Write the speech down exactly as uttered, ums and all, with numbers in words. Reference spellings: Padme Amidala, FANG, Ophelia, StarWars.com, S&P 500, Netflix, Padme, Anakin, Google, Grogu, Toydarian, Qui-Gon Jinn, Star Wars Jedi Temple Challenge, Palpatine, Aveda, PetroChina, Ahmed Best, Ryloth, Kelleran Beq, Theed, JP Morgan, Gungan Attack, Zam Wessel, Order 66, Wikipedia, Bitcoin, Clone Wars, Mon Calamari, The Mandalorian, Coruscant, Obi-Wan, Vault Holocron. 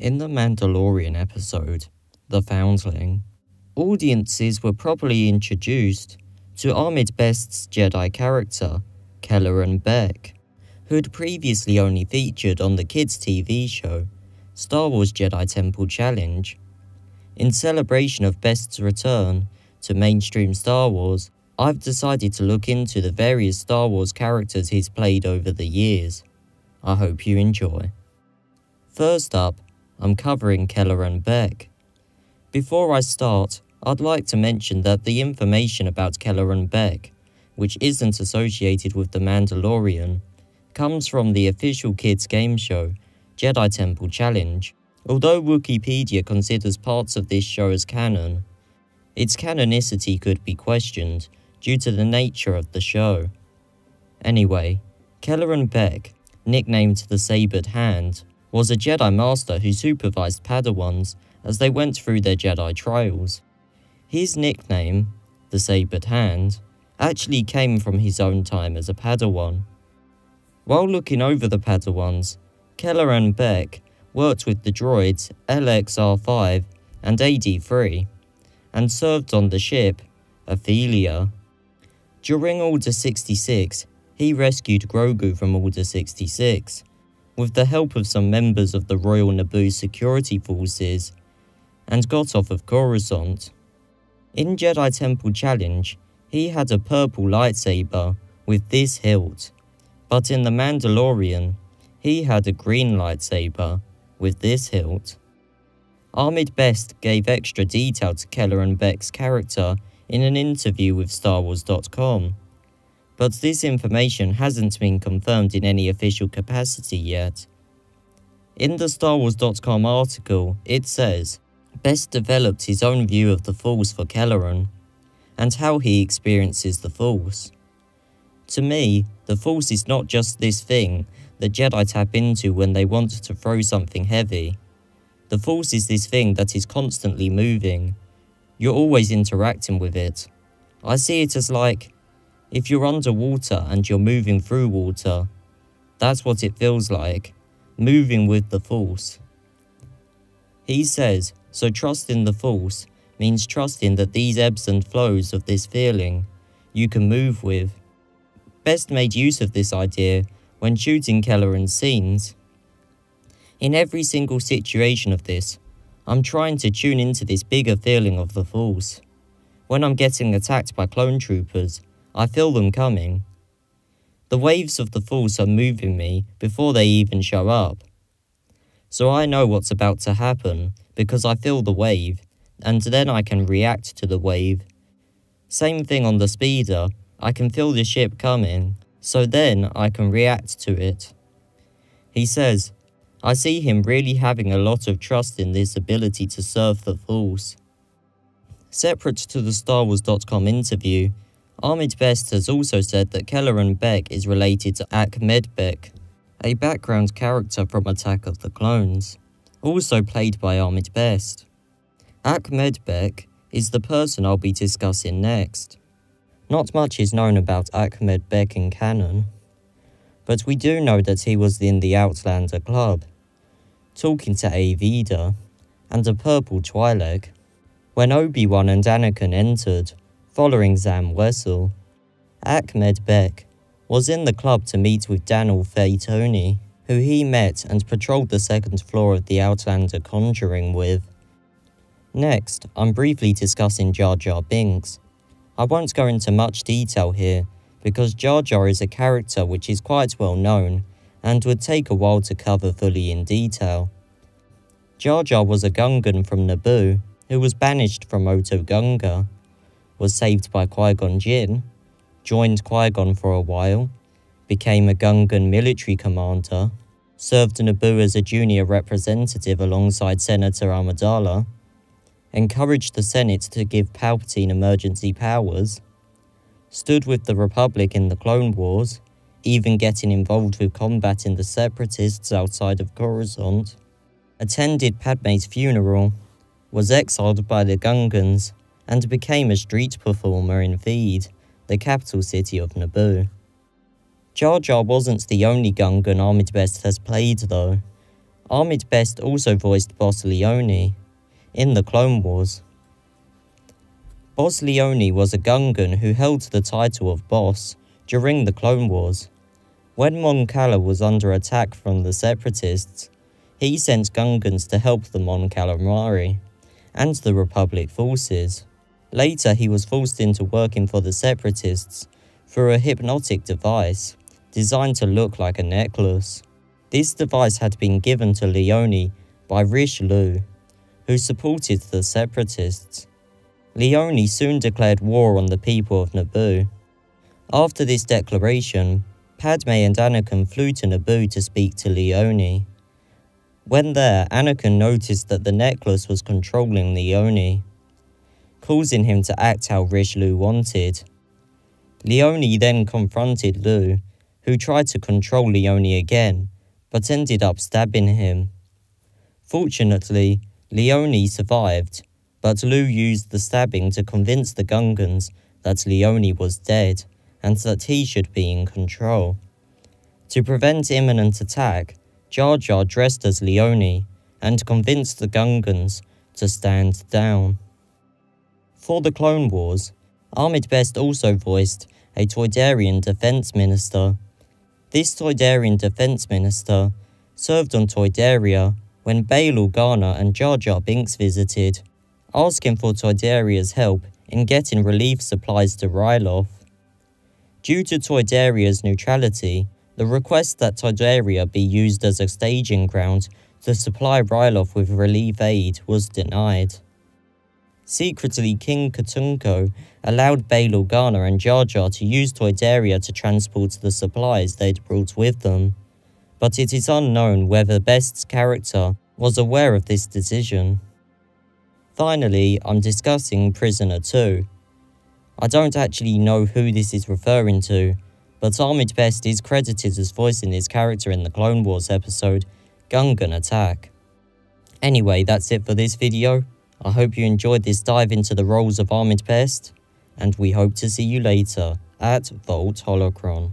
in the Mandalorian episode, The Foundling. Audiences were properly introduced to Ahmed Best's Jedi character, Kelleran Beq, who'd previously only featured on the kids' T V show, Star Wars Jedi Temple Challenge. In celebration of Best's return to mainstream Star Wars, I've decided to look into the various Star Wars characters he's played over the years. I hope you enjoy. First up, I'm covering Kelleran Beq. Before I start, I'd like to mention that the information about Kelleran Beq, which isn't associated with The Mandalorian, comes from the official kids game show, Jedi Temple Challenge. Although Wikipedia considers parts of this show as canon, its canonicity could be questioned due to the nature of the show. Anyway, Kelleran Beq, nicknamed the Sabered Hand, was a Jedi Master who supervised Padawans as they went through their Jedi trials. His nickname, the Sabered Hand, actually came from his own time as a Padawan. While looking over the Padawans, Kelleran Beq worked with the droids L X R five and A D three, and served on the ship Ophelia. During Order sixty-six, he rescued Grogu from Order sixty-six, with the help of some members of the Royal Naboo security forces, and got off of Coruscant. In Jedi Temple Challenge, he had a purple lightsaber with this hilt, but in The Mandalorian, he had a green lightsaber with this hilt. Ahmed Best gave extra detail to Kelleran Beq's character in an interview with Star Wars dot com, but this information hasn't been confirmed in any official capacity yet. In the Star Wars dot com article, it says, Best developed his own view of the Force for Kelleran, and how he experiences the Force. To me, the Force is not just this thing that Jedi tap into when they want to throw something heavy. The Force is this thing that is constantly moving. You're always interacting with it. I see it as like, if you're underwater and you're moving through water, that's what it feels like, moving with the Force. He says, so trust in the Force means trusting that these ebbs and flows of this feeling, you can move with. Best made use of this idea when shooting Kelleran's scenes. In every single situation of this, I'm trying to tune into this bigger feeling of the Force. When I'm getting attacked by clone troopers, I feel them coming. The waves of the Force are moving me before they even show up. So I know what's about to happen because I feel the wave, and then I can react to the wave. Same thing on the speeder, I can feel the ship coming, so then I can react to it. He says, I see him really having a lot of trust in this ability to surf the Force. Separate to the Star Wars dot com interview, Ahmed Best has also said that Kelleran Beq is related to Achk Med-Beq, a background character from Attack of the Clones, also played by Ahmed Best. Achk Med-Beq is the person I'll be discussing next. Not much is known about Achk Med-Beq in canon, but we do know that he was in the Outlander Club, talking to Aveda and a purple Twi'lek, when Obi-Wan and Anakin entered, following Zam Wessel. Achk Med-Beq was in the club to meet with Danil Fay Tony, who he met and patrolled the second floor of the Outlander Conjuring with. Next, I'm briefly discussing Jar Jar Binks. I won't go into much detail here, because Jar Jar is a character which is quite well known and would take a while to cover fully in detail. Jar Jar was a Gungan from Naboo who was banished from Oto Gunga, was saved by Qui-Gon Jinn, joined Qui-Gon for a while, became a Gungan military commander, served Naboo as a junior representative alongside Senator Amidala, encouraged the Senate to give Palpatine emergency powers, stood with the Republic in the Clone Wars, even getting involved with combating the Separatists outside of Coruscant, attended Padme's funeral, was exiled by the Gungans, and became a street performer in Theed, the capital city of Naboo. Jar Jar wasn't the only Gungan Ahmed Best has played though. Ahmed Best also voiced Boss Lyonie in the Clone Wars. Boss Lyonie was a Gungan who held the title of Boss during the Clone Wars. When Mon Cala was under attack from the Separatists, he sent Gungans to help the Mon Calamari and the Republic forces. Later he was forced into working for the Separatists through a hypnotic device designed to look like a necklace. This device had been given to Lyonie by Rish Loo, who supported the Separatists. Lyonie soon declared war on the people of Naboo. After this declaration, Padme and Anakin flew to Naboo to speak to Lyonie. When there, Anakin noticed that the necklace was controlling Lyonie, causing him to act how Rish Loo wanted. Lyonie then confronted Loo, who tried to control Lyonie again, but ended up stabbing him. Fortunately, Lyonie survived, but Loo used the stabbing to convince the Gungans that Lyonie was dead and that he should be in control. To prevent imminent attack, Jar Jar dressed as Lyonie and convinced the Gungans to stand down. For the Clone Wars, Ahmed Best also voiced a Toydarian defense minister. This Toydarian defense minister served on Toydaria when Bail Organa and Jar Jar Binks visited, asking for Toydaria's help in getting relief supplies to Ryloth. Due to Toydaria's neutrality, the request that Toydaria be used as a staging ground to supply Ryloth with relief aid was denied. Secretly, King Katunko allowed Bail Organa and Jar Jar to use Toydaria to transport the supplies they'd brought with them, but it is unknown whether Best's character was aware of this decision. Finally, I'm discussing Prisoner two. I don't actually know who this is referring to, but Ahmed Best is credited as voicing his character in the Clone Wars episode, Gungan Attack. Anyway, that's it for this video. I hope you enjoyed this dive into the roles of Ahmed Best, and we hope to see you later at Vault Holocron.